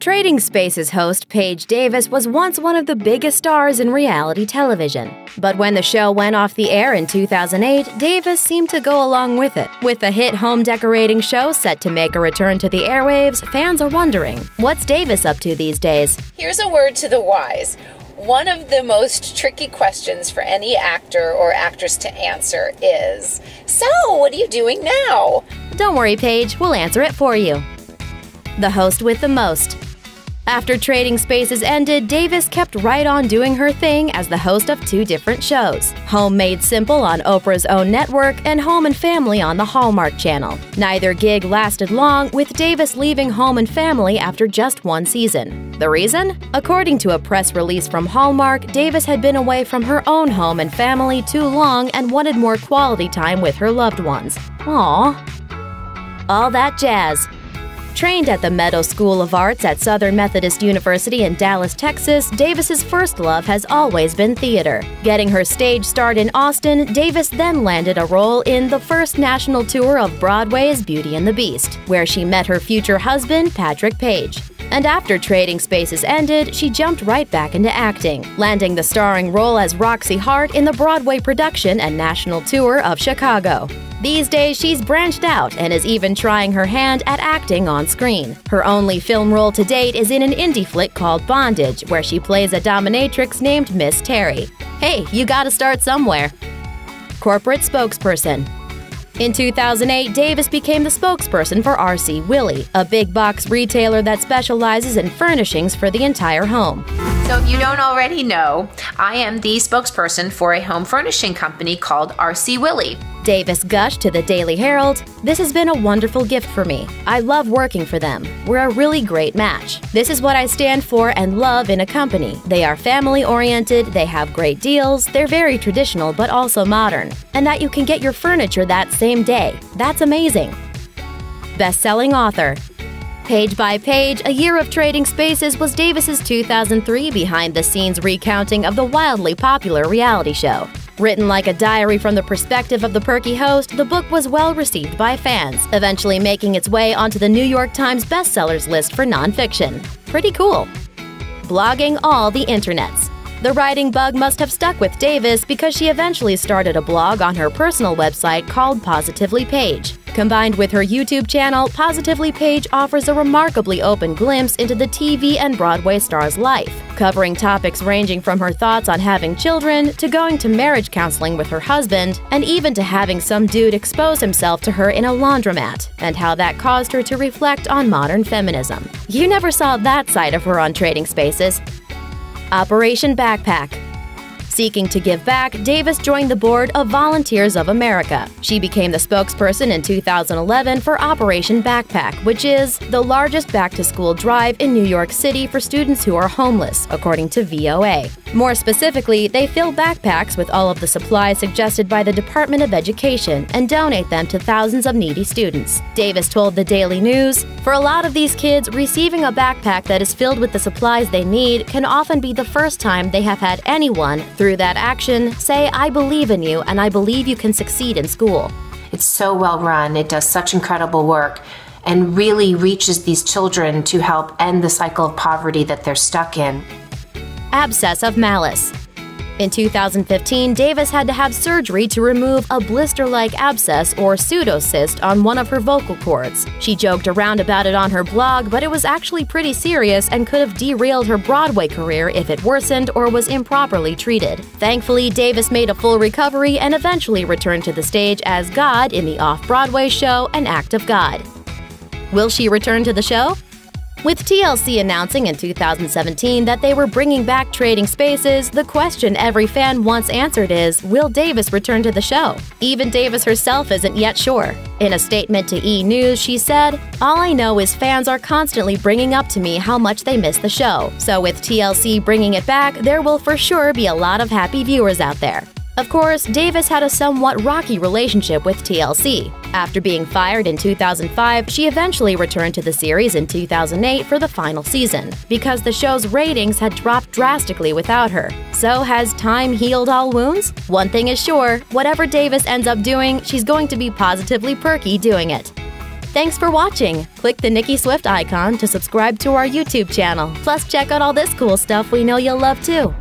Trading Spaces host Paige Davis was once one of the biggest stars in reality television. But when the show went off the air in 2008, Davis seemed to go along with it. With the hit home decorating show set to make a return to the airwaves, fans are wondering, what's Davis up to these days? Here's a word to the wise. One of the most tricky questions for any actor or actress to answer is, so, what are you doing now? Don't worry, Paige, we'll answer it for you. The host with the most. After Trading Spaces ended, Davis kept right on doing her thing as the host of two different shows, Home Made Simple on Oprah's own network and Home and Family on the Hallmark Channel. Neither gig lasted long, with Davis leaving Home and Family after just one season. The reason? According to a press release from Hallmark, Davis had been away from her own home and family too long and wanted more quality time with her loved ones. Aww. All that jazz. Trained at the Meadow School of Arts at Southern Methodist University in Dallas, Texas, Davis's first love has always been theater. Getting her stage start in Austin, Davis then landed a role in the first national tour of Broadway's Beauty and the Beast, where she met her future husband, Patrick Page. And after Trading Spaces ended, she jumped right back into acting, landing the starring role as Roxy Hart in the Broadway production and national tour of Chicago. These days, she's branched out and is even trying her hand at acting on screen. Her only film role to date is in an indie flick called Bondage, where she plays a dominatrix named Miss Terry. Hey, you gotta start somewhere. Corporate spokesperson. In 2008, Davis became the spokesperson for R.C. Willey, a big-box retailer that specializes in furnishings for the entire home. So if you don't already know, I am the spokesperson for a home furnishing company called R.C. Willey. Davis gushed to the Daily Herald, "This has been a wonderful gift for me. I love working for them. We're a really great match. This is what I stand for and love in a company. They are family-oriented, they have great deals, they're very traditional but also modern, and that you can get your furniture that same day. That's amazing." Best-selling author. Page by Page, A Year of Trading Spaces was Davis's 2003 behind-the-scenes recounting of the wildly popular reality show. Written like a diary from the perspective of the perky host, the book was well received by fans, eventually making its way onto the New York Times bestsellers list for nonfiction. Pretty cool. Blogging all the internets. The writing bug must have stuck with Davis because she eventually started a blog on her personal website called Positively Paige. Combined with her YouTube channel, Positively Paige offers a remarkably open glimpse into the TV and Broadway star's life, covering topics ranging from her thoughts on having children to going to marriage counseling with her husband, and even to having some dude expose himself to her in a laundromat, and how that caused her to reflect on modern feminism. You never saw that side of her on Trading Spaces. Operation Backpack. Seeking to give back, Davis joined the board of Volunteers of America. She became the spokesperson in 2011 for Operation Backpack, which is the largest back-to-school drive in New York City for students who are homeless, according to VOA. More specifically, they fill backpacks with all of the supplies suggested by the Department of Education and donate them to thousands of needy students. Davis told the Daily News, "For a lot of these kids, receiving a backpack that is filled with the supplies they need can often be the first time they have had anyone, through that action, say, 'I believe in you and I believe you can succeed in school.'" It's so well run. It does such incredible work and really reaches these children to help end the cycle of poverty that they're stuck in. Abscess of malice. In 2015, Davis had to have surgery to remove a blister-like abscess or pseudocyst on one of her vocal cords. She joked around about it on her blog, but it was actually pretty serious and could have derailed her Broadway career if it worsened or was improperly treated. Thankfully, Davis made a full recovery and eventually returned to the stage as God in the off-Broadway show An Act of God. Will she return to the show? With TLC announcing in 2017 that they were bringing back Trading Spaces, the question every fan once answered is, will Davis return to the show? Even Davis herself isn't yet sure. In a statement to E! News, she said, "All I know is fans are constantly bringing up to me how much they miss the show. So with TLC bringing it back, there will for sure be a lot of happy viewers out there." Of course, Davis had a somewhat rocky relationship with TLC. After being fired in 2005, she eventually returned to the series in 2008 for the final season, because the show's ratings had dropped drastically without her. So has time healed all wounds? One thing is sure, whatever Davis ends up doing, she's going to be positively perky doing it. Thanks for watching! Click the Nicki Swift icon to subscribe to our YouTube channel. Plus, check out all this cool stuff we know you'll love too.